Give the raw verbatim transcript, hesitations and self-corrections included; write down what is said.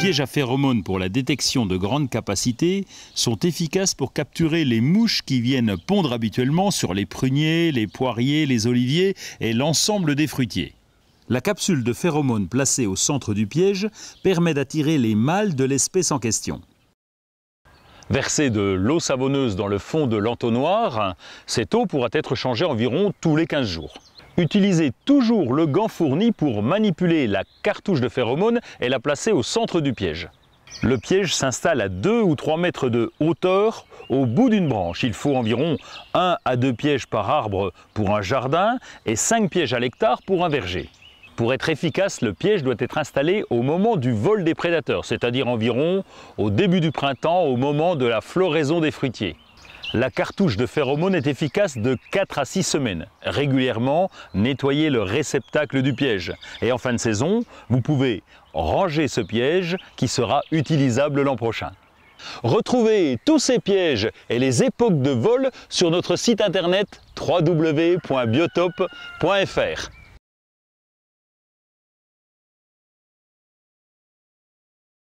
pièges à phéromones pour la détection de grande capacité sont efficaces pour capturer les mouches qui viennent pondre habituellement sur les pruniers, les poiriers, les oliviers et l'ensemble des fruitiers. La capsule de phéromones placée au centre du piège permet d'attirer les mâles de l'espèce en question. Verser de l'eau savonneuse dans le fond de l'entonnoir, cette eau pourra être changée environ tous les quinze jours. Utilisez toujours le gant fourni pour manipuler la cartouche de phéromones et la placer au centre du piège. Le piège s'installe à deux ou trois mètres de hauteur au bout d'une branche. Il faut environ un à deux pièges par arbre pour un jardin et cinq pièges à l'hectare pour un verger. Pour être efficace, le piège doit être installé au moment du vol des prédateurs, c'est-à-dire environ au début du printemps, au moment de la floraison des fruitiers. La cartouche de phéromones est efficace de quatre à six semaines. Régulièrement, nettoyez le réceptacle du piège. Et en fin de saison, vous pouvez ranger ce piège qui sera utilisable l'an prochain. Retrouvez tous ces pièges et les époques de vol sur notre site internet w w w point biotope point f r.